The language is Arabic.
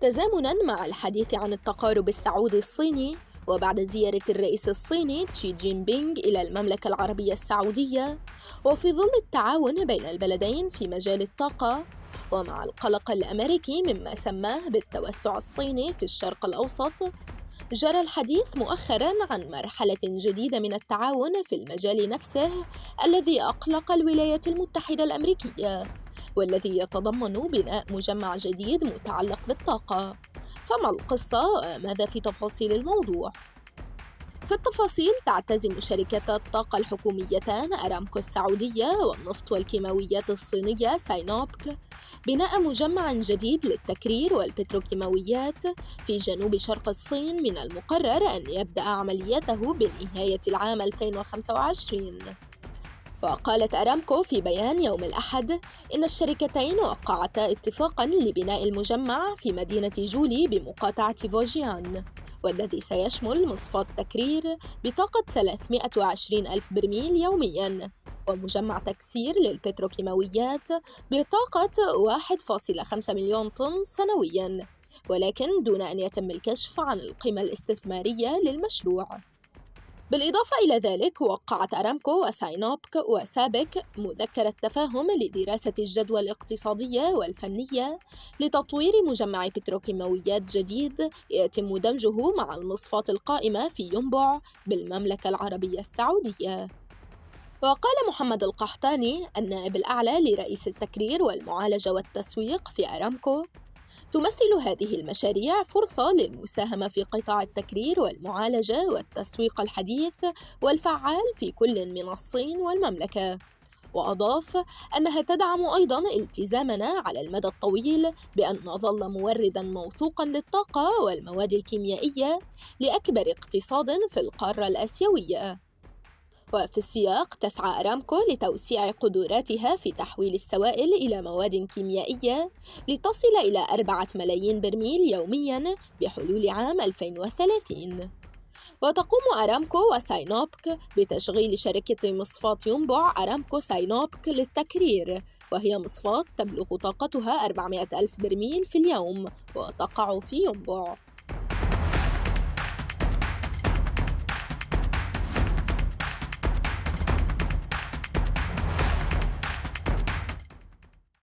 تزامنا مع الحديث عن التقارب السعودي الصيني، وبعد زيارة الرئيس الصيني شي جين بينغ إلى المملكة العربية السعودية، وفي ظل التعاون بين البلدين في مجال الطاقة، ومع القلق الأمريكي مما سماه بالتوسع الصيني في الشرق الأوسط، جرى الحديث مؤخرا عن مرحلة جديدة من التعاون في المجال نفسه الذي أقلق الولايات المتحدة الامريكية، والذي يتضمن بناء مجمع جديد متعلق بالطاقة. فما القصة؟ ماذا في تفاصيل الموضوع؟ في التفاصيل تعتزم شركة الطاقة الحكوميتان أرامكو السعودية والنفط والكيماويات الصينية ساينوبك بناء مجمع جديد للتكرير والبتروكيماويات في جنوب شرق الصين، من المقرر أن يبدأ عمليته بنهاية العام 2025. وقالت أرامكو في بيان يوم الأحد إن الشركتين وقعتا اتفاقا لبناء المجمع في مدينة جولي بمقاطعة فوجيان، والذي سيشمل مصفاة تكرير بطاقة 320 ألف برميل يومياً، ومجمع تكسير للبتروكيماويات بطاقة 1.5 مليون طن سنوياً، ولكن دون أن يتم الكشف عن القيمة الاستثمارية للمشروع. بالإضافة إلى ذلك، وقعت أرامكو وساينوبك وسابك مذكرة تفاهم لدراسة الجدوى الاقتصادية والفنية لتطوير مجمع بتروكيماويات جديد يتم دمجه مع المصفاة القائمة في ينبع بالمملكة العربية السعودية. وقال محمد القحطاني النائب الأعلى لرئيس التكرير والمعالجة والتسويق في أرامكو: تمثل هذه المشاريع فرصة للمساهمة في قطاع التكرير والمعالجة والتسويق الحديث والفعال في كل من الصين والمملكة. وأضاف أنها تدعم أيضا التزامنا على المدى الطويل بأن نظل موردا موثوقا للطاقة والمواد الكيميائية لأكبر اقتصاد في القارة الآسيوية. وفي السياق، تسعى أرامكو لتوسيع قدراتها في تحويل السوائل إلى مواد كيميائية لتصل إلى 4 ملايين برميل يومياً بحلول عام 2030. وتقوم أرامكو وساينوبك بتشغيل شركة مصفاة ينبع أرامكو ساينوبك للتكرير، وهي مصفاة تبلغ طاقتها 400 ألف برميل في اليوم وتقع في ينبع.